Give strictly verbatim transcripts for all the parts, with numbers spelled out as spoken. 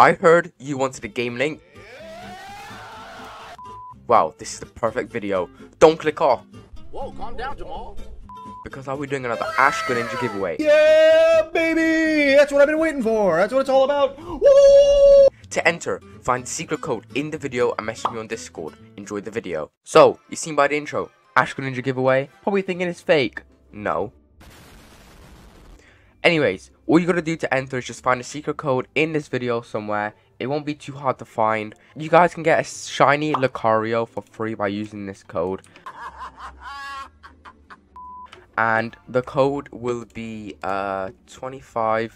I heard you wanted a game link. Wow, this is the perfect video. Don't click off. Whoa, calm down, Jamal. Because I'll be doing another Ash Greninja giveaway. Yeah, baby! That's what I've been waiting for. That's what it's all about. Woo! To enter, find the secret code in the video and message me on Discord. Enjoy the video. So, you've seen by the intro, Ash Greninja giveaway. Probably thinking it's fake. No. Anyways, all you gotta do to enter is just find a secret code in this video somewhere. It won't be too hard to find. You guys can get a shiny Lucario for free by using this code. And the code will be uh, twenty-five,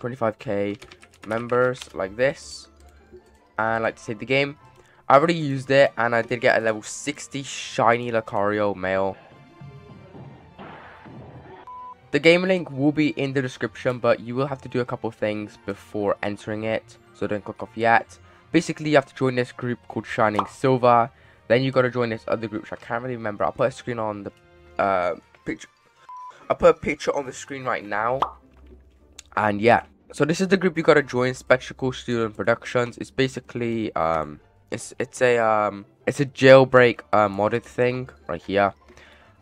twenty-five K members, like this. And like to save the game. I already used it, and I did get a level sixty shiny Lucario male. The game link will be in the description, but you will have to do a couple things before entering it, so don't click off yet. Basically, you have to join this group called Shining Silver. Then you gotta join this other group, which I can't really remember. I'll put a screen on the uh, picture. I'll put a picture on the screen right now. And yeah, so this is the group you gotta join, Spectre Studios Productions. It's basically um, it's it's a um, it's a jailbreak uh, modded thing right here.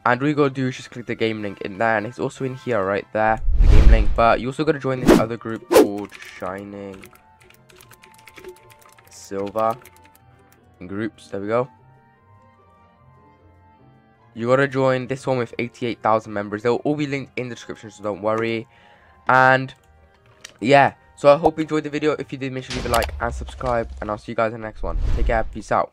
And all you gotta do is just click the game link in there, and it's also in here right there, the game link. But you also gotta join this other group called Shining Silver Groups. There we go. You gotta join this one with eighty-eight thousand members. They'll all be linked in the description, so don't worry. And yeah, so I hope you enjoyed the video. If you did, make sure to leave a like and subscribe, and I'll see you guys in the next one. Take care, peace out.